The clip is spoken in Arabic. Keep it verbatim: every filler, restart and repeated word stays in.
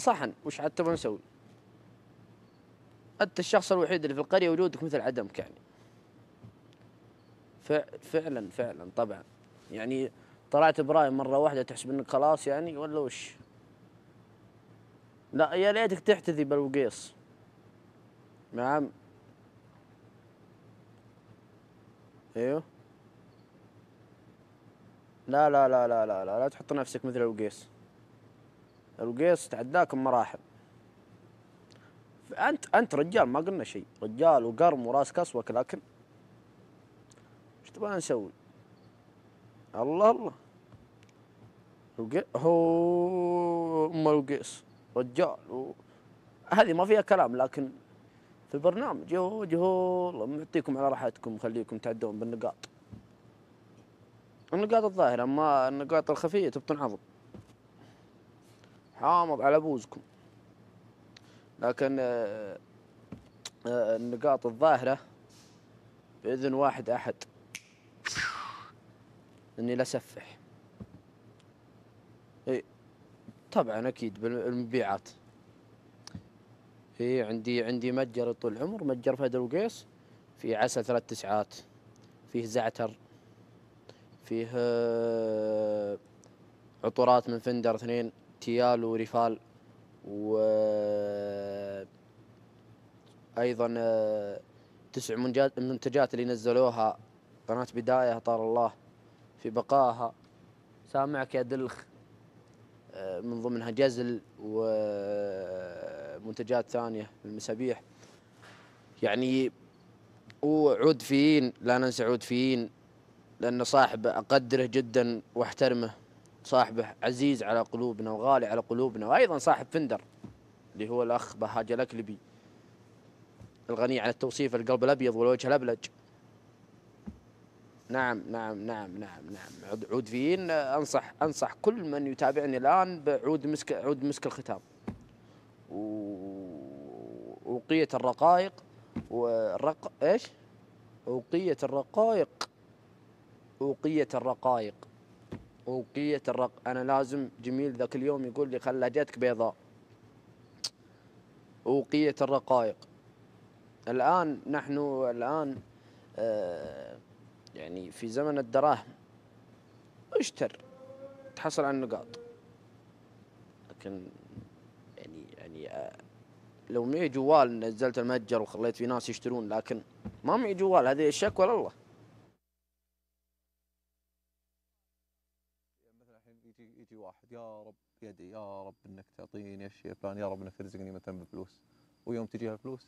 صحن، وش عاد تبغى نسوي؟ أنت الشخص الوحيد اللي في القرية وجودك مثل عدمك يعني. فعلا فعلا طبعا يعني طلعت براي مرة واحدة تحسب انك خلاص يعني ولا وش؟ لا يا ليتك تحتذي بالوقيص. نعم ايوه. لا لا لا لا لا لا, لا تحط نفسك مثل الوقيص. الوقيص تعداك بمراحل. انت انت رجال، ما قلنا شيء، رجال وقرم وراس كاس واكل اكل. ايش تبغى نسوي؟ الله الله. الوقيص هو ام الوقيص رجال و... هذه ما فيها كلام، لكن في البرنامج يو جهول الله معطيكم على راحتكم، خليكم تعدون بالنقاط. النقاط الظاهرة، اما النقاط الخفية تبتنعضب. حامض على بوزكم. لكن النقاط الظاهرة بإذن واحد أحد إني لا أسفح. إيه طبعا أكيد بالمبيعات. في عندي عندي متجر طول العمر، متجر فهد الوقيص، في عسل ثلاث تسعات، فيه زعتر، فيه عطورات من فندر اثنين، تيال وريفال، و ايضا تسع منتجات اللي نزلوها قناة بداية، طار الله في بقائها، سامعك يا دلخ، من ضمنها جزل ومنتجات ثانية المسابيح يعني، وعود فيين، لا ننسى عود فيين لأن صاحبه أقدره جدا وأحترمه، صاحبه عزيز على قلوبنا وغالي على قلوبنا، وأيضا صاحب فندر اللي هو الأخ بهاج الاكلبي الغني عن التوصيف، القلب الأبيض والوجه الأبلج. نعم نعم نعم نعم نعم عود فيين، انصح انصح كل من يتابعني الان بعود مسك، عود مسك الختام وأوقية الرقائق والرق ايش؟ أوقية الرقائق، أوقية الرقائق، أوقية الرق. انا لازم جميل ذاك اليوم يقول لي خلاجتك بيضاء. أوقية الرقائق. الان نحن الان آه يعني في زمن الدراهم، اشتر تحصل على النقاط، لكن يعني يعني لو معي جوال نزلت المتجر وخليت في ناس يشترون، لكن ما معي جوال، هذه الشكوى لله. مثلا الحين يجي يجي واحد، يا رب يدي، يا رب انك تعطيني الشيء فلان، يا رب انك ترزقني مثلا بفلوس، ويوم تجيها فلوس